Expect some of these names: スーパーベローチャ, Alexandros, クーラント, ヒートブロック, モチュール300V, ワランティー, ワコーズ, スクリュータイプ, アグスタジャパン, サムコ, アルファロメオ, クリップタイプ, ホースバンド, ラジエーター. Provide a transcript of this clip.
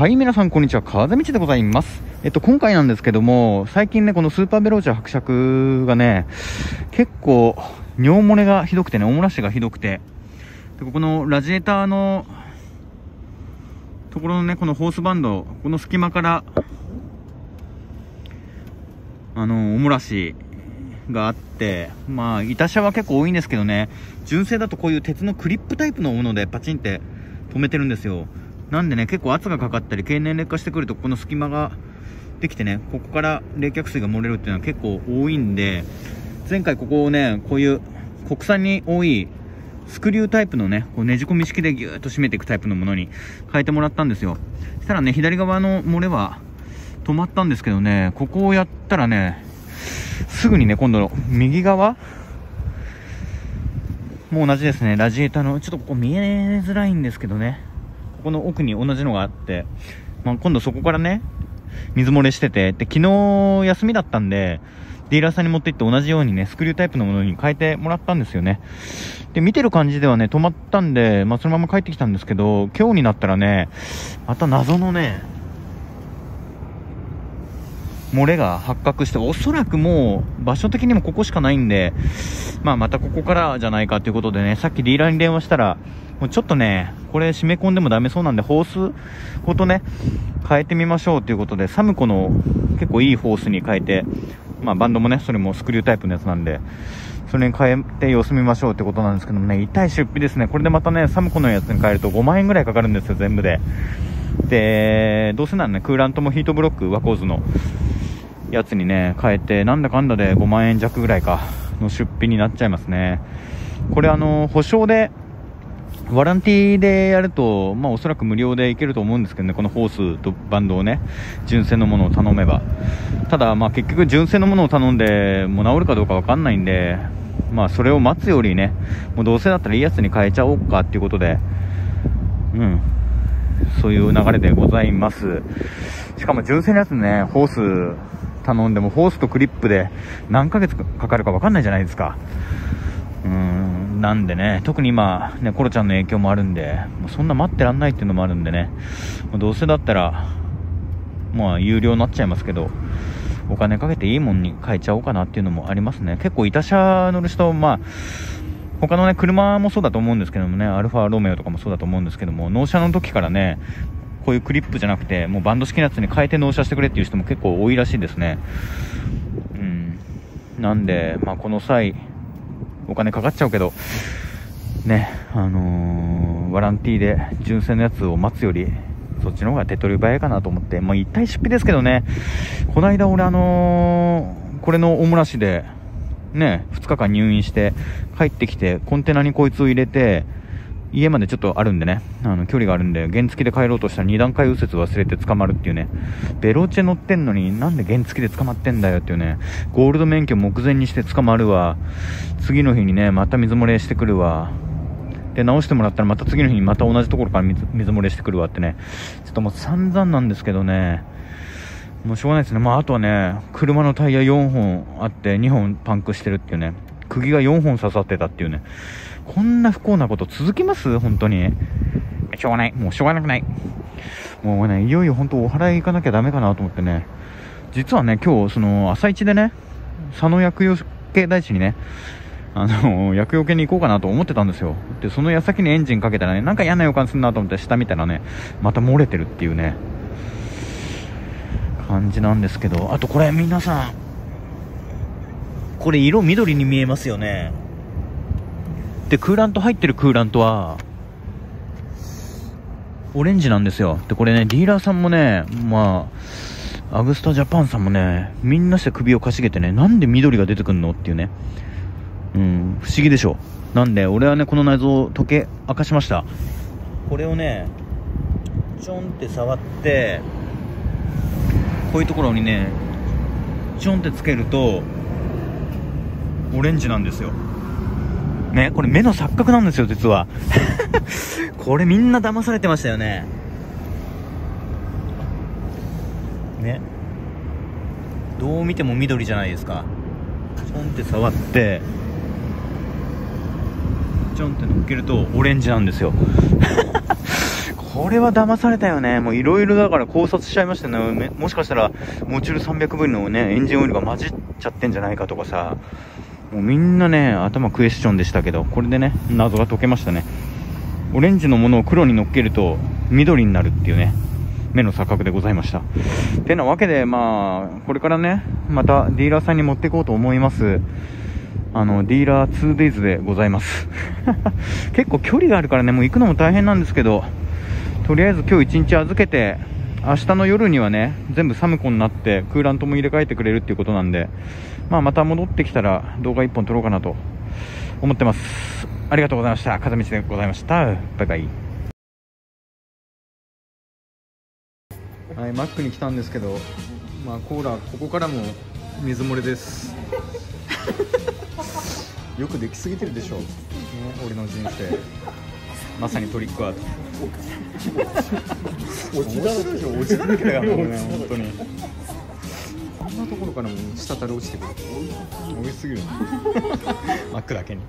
はい、皆さんこんにちは、風道でございます。今回なんですけども、最近ね、このスーパーベローチャ伯爵がね、結構尿漏れがひどくてね、おもらしがひどくて、でここのラジエーターのところのね、このホースバンド、この隙間からおもらしがあって、まあ痛車は結構多いんですけどね、純正だとこういう鉄のクリップタイプのものでパチンって止めてるんですよ。なんでね、結構圧がかかったり経年劣化してくると、この隙間ができてね、ここから冷却水が漏れるっていうのは結構多いんで、前回ここをね、こういう国産に多いスクリュータイプのね、こうねじ込み式でギューッと締めていくタイプのものに変えてもらったんですよ。そしたらね、左側の漏れは止まったんですけどね、ここをやったらね、すぐにね、今度の右側も同じですね。ラジエーターのちょっとここ見えづらいんですけどね、ここの奥に同じのがあって、まあ、今度そこからね、水漏れしてて、で、昨日休みだったんで、ディーラーさんに持って行って同じようにね、スクリュータイプのものに変えてもらったんですよね。で、見てる感じではね、止まったんで、まあ、そのまま帰ってきたんですけど、今日になったらね、また謎のね、漏れが発覚して、おそらくもう場所的にもここしかないんで、まあ、またここからじゃないかということでね、さっきディーラーに電話したら、もうちょっとね、これ締め込んでもダメそうなんで、ホースごとね、変えてみましょうということで、サムコの結構いいホースに変えて、まあバンドもね、それもスクリュータイプのやつなんで、それに変えて様子見ましょうってことなんですけどもね、痛い出費ですね。これでまたね、サムコのやつに変えると5万円ぐらいかかるんですよ、全部で。で、どうせならね、クーラントもヒートブロック、ワコーズのやつにね、変えて、なんだかんだで5万円弱ぐらいかの出費になっちゃいますね。これ保証で、ワランティーでやると、まあ、おそらく無料でいけると思うんですけどね、このホースとバンドをね、純正のものを頼めば。ただ、まあ、結局純正のものを頼んでもう治るかどうかわかんないんで、まあ、それを待つよりね、もうどうせだったらいいやつに変えちゃおうかっていうことで、うん、そういう流れでございます。しかも純正のやつね、ホース頼んでもホースとクリップで何ヶ月かかるかわかんないじゃないですか。なんでね、特に今、ね、コロちゃんの影響もあるんで、もうそんな待ってらんないっていうのもあるんでね、どうせだったら、まあ、有料になっちゃいますけど、お金かけていいもんに変えちゃおうかなっていうのもありますね。結構、痛車乗る人、まあ、他のね、車もそうだと思うんですけどもね、アルファロメオとかもそうだと思うんですけども、納車の時からね、こういうクリップじゃなくて、もうバンド式のやつに変えて納車してくれっていう人も結構多いらしいですね。なんで、まあ、この際、お金かかっちゃうけどね、ワランティーで純正のやつを待つよりそっちの方が手っ取り早いかなと思って、もう一体出費ですけどね、この間俺これのおもらしでね、2日間入院して帰ってきて、コンテナにこいつを入れて、家までちょっとあるんでね、距離があるんで原付で帰ろうとしたら2段階右折忘れて捕まるっていうね、ベローチェ乗ってんのになんで原付で捕まってんだよっていうね、ゴールド免許目前にして捕まるわ、次の日にねまた水漏れしてくるわ、で直してもらったらまた次の日にまた同じところから 水漏れしてくるわってね、ちょっともう散々なんですけどね、もうしょうがないですね。まああとはね、車のタイヤ4本あって2本パンクしてるっていうね、釘が4本刺さってたっていうね、こんな不幸なこと続きます本当に。しょうがない、もうしょうがなくない、もうね、いよいよ本当お祓い行かなきゃダメかなと思ってね、実はね、今日その朝一でね、佐野薬用系大地にね、薬用系に行こうかなと思ってたんですよ。でその矢先にエンジンかけたらね、なんか嫌な予感するなと思って下見たらね、また漏れてるっていうね感じなんですけど、あとこれ皆さん、これ色緑に見えますよね。でクーラント入ってるクーラントはオレンジなんですよ。でこれね、ディーラーさんもね、まあアグスタジャパンさんもね、みんなして首をかしげてね、なんで緑が出てくるのっていうね、不思議でしょ。なんで俺はね、この謎を解け明かしました。これをねちょんって触って、こういうところにねちょんってつけるとオレンジなんですよね。これ目の錯覚なんですよ実はこれみんな騙されてましたよね。ね、どう見ても緑じゃないですか。ちょんって触ってちょんって乗っけるとオレンジなんですよこれは騙されたよね。もういろいろだから考察しちゃいましたね。もしかしたらモチュール300Vのねエンジンオイルが混じっちゃってんじゃないかとかさ、もうみんなね頭クエスチョンでしたけど、これでね謎が解けましたね。オレンジのものを黒に乗っけると緑になるっていうね、目の錯覚でございました。てなわけで、まあこれからねまたディーラーさんに持っていこうと思います。ディーラー 2days でございます結構距離があるからね、もう行くのも大変なんですけど、とりあえず今日1日預けて明日の夜にはね全部サムコになってクーラントも入れ替えてくれるっていうことなんで、まあまた戻ってきたら動画1本撮ろうかなと思ってます。ありがとうございました。片道でございました。バイバイ。はい、マックに来たんですけど、まあコーラここからも水漏れですよくできすぎてるでしょ、ね、俺の人生まさにトリックアート落ちだらけだよね本当にこんなところからも滴り落ちてくる、美味しすぎるマックだけに